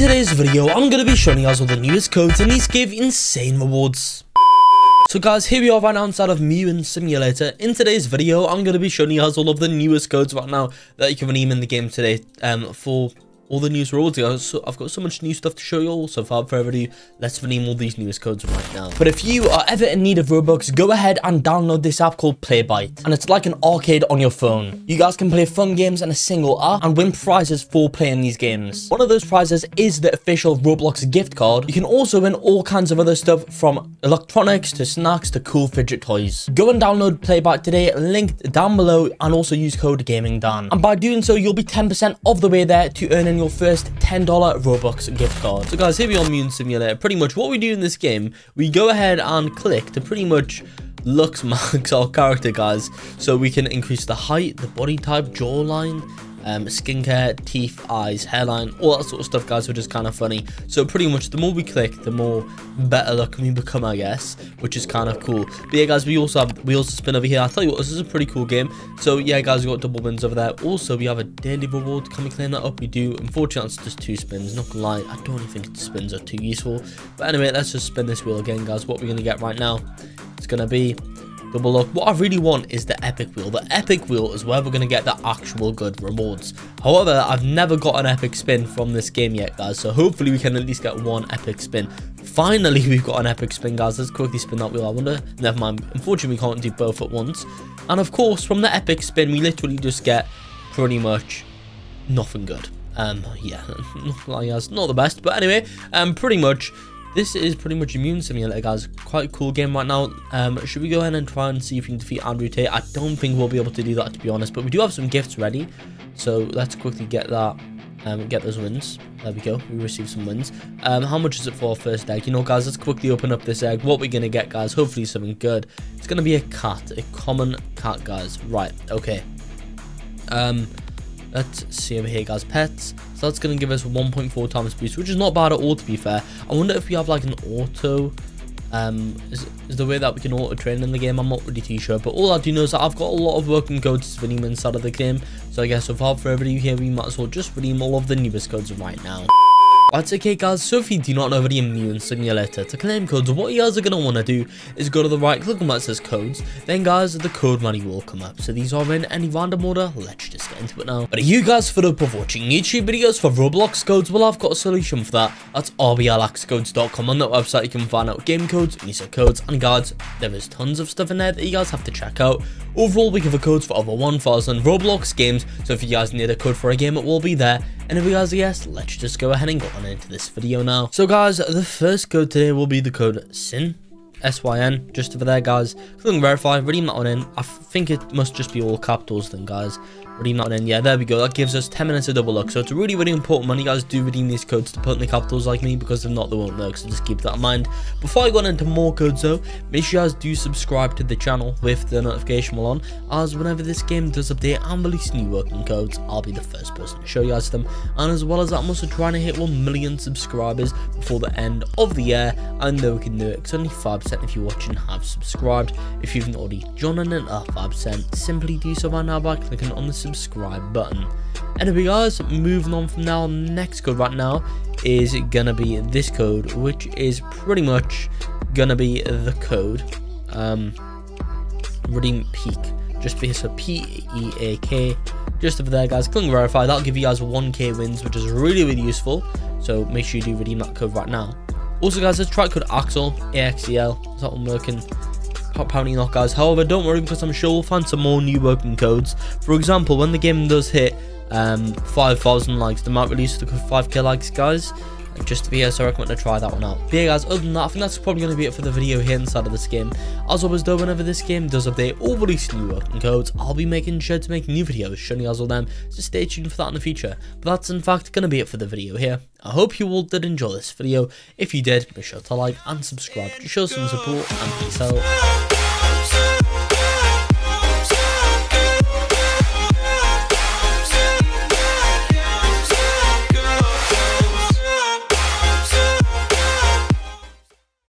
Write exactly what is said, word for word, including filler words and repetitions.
today's video, I'm going to be showing you guys all the newest codes, and these give insane rewards. So guys, here we are right now inside of Mewing Simulator. In today's video, I'm going to be showing you guys all of the newest codes right now that you can redeem in the game today um, for all the newest rewards, guys. So I've got so much new stuff to show you all, so without further ado, let's redeem all these newest codes right now. But if you are ever in need of Robux, go ahead and download this app called Playbite, and it's like an arcade on your phone. You guys can play fun games in a single app and win prizes for playing these games. One of those prizes is the official Roblox gift card. You can also win all kinds of other stuff, from electronics to snacks to cool fidget toys. Go and download Playbite today, linked down below, and also use code GAMINGDAN. And by doing so, you'll be ten percent of the way there to earning your first ten dollar Robux gift card. So guys, here we are on Mewing Simulator. Pretty much what we do in this game, we go ahead and click to pretty much lux max our character, guys, so we can increase the height, the body type, jawline, um skincare, teeth, eyes, hairline, all that sort of stuff, guys, which is kind of funny. So pretty much the more we click, the more better looking we become, I guess, which is kind of cool. But yeah, guys, we also have we also spin over here. I'll tell you what, this is a pretty cool game. So yeah, guys, we got double wins over there. Also, we have a daily reward. Can we claim that up? We do. Unfortunately, it's just two spins, not gonna lie. I don't even think spins are too useful, but anyway, let's just spin this wheel again, guys. What we're gonna get right now, it's gonna be double luck. What I really want is the epic wheel. The epic wheel is where we're going to get the actual good rewards. However, I've never got an epic spin from this game yet, guys, so hopefully we can at least get one epic spin. Finally, we've got an epic spin, guys. Let's quickly spin that wheel. I wonder. Never mind. Unfortunately, we can't do both at once. And of course, from the epic spin, we literally just get pretty much nothing good. Um, yeah, not the best. But anyway, um, pretty much, this is pretty much Mewing Simulator, guys. Quite a cool game right now. Um, should we go ahead and try and see if we can defeat Andrew Tate? I don't think we'll be able to do that, to be honest. But we do have some gifts ready, so let's quickly get that. Um, get those wins. There we go. We received some wins. Um, how much is it for our first egg? You know, guys, let's quickly open up this egg. What we're gonna get, guys? Hopefully something good. It's gonna be a cat, a common cat, guys. Right. Okay. Um. Let's see over here, guys. Pets. So that's going to give us one point four times boost, which is not bad at all, to be fair. I wonder if we have, like, an auto. Um, is, is the way that we can auto-train in the game. I'm not really too sure. But all I do know is that I've got a lot of working codes to redeem inside of the game. So I guess without further ado here, we might as well just redeem all of the newest codes right now. That's okay, guys, so if you do not know already in Mewing Simulator, to claim codes, what you guys are going to want to do is go to the right, click on where it says codes, then guys, the code money will come up. So these are in any random order. Let's just get into it now. But are you guys fed up of watching YouTube videos for Roblox codes? Well, I've got a solution for that. That's r b l x codes dot com. On that website, you can find out game codes, user codes, and guys, there is tons of stuff in there that you guys have to check out. Overall, we cover codes for over one thousand Roblox games, so if you guys need a code for a game, it will be there. And if you guys are yes, let's just go ahead and go on into this video now. So guys, the first code today will be the code SYN, S Y N, just over there, guys. Click on verify, redeem that on in. I think it must just be all capitals then, guys. Redeem that on in. Yeah, there we go. That gives us ten minutes of double luck. So it's really, really important when you guys do redeem these codes to put in the capitals like me, because if not, they won't work. So just keep that in mind. Before I go on into more codes though, make sure you guys do subscribe to the channel with the notification bell on, as whenever this game does update and release new working codes, I'll be the first person to show you guys them. And as well as that, I'm also trying to hit one million subscribers before the end of the year. I know we can do it, because only five percent if you're watching have subscribed. If you've not already joined in at five percent, simply do so right now by clicking on the subscribe button. Anyway, guys, moving on from now, next code right now is gonna be this code, which is pretty much gonna be the code um redeem peak, just because so P E A K, just over there, guys. Click on verify. That'll give you guys one K wins, which is really, really useful, so make sure you do redeem that code right now. Also, guys, let's try code axel, A X E L. Is that one working? Apparently not, guys. However, don't worry, because I'm sure we'll find some more new working codes. For example, when the game does hit um five thousand likes, they might release the five K likes, guys, just to be here, so I recommend to try that one out. But yeah, guys, other than that, I think that's probably going to be it for the video here inside of this game. As always though, whenever this game does update or release new working codes, I'll be making sure to make new videos showing you guys all them, so stay tuned for that in the future. But that's in fact going to be it for the video here. I hope you all did enjoy this video. If you did, be sure to like and subscribe to show some support, and peace out.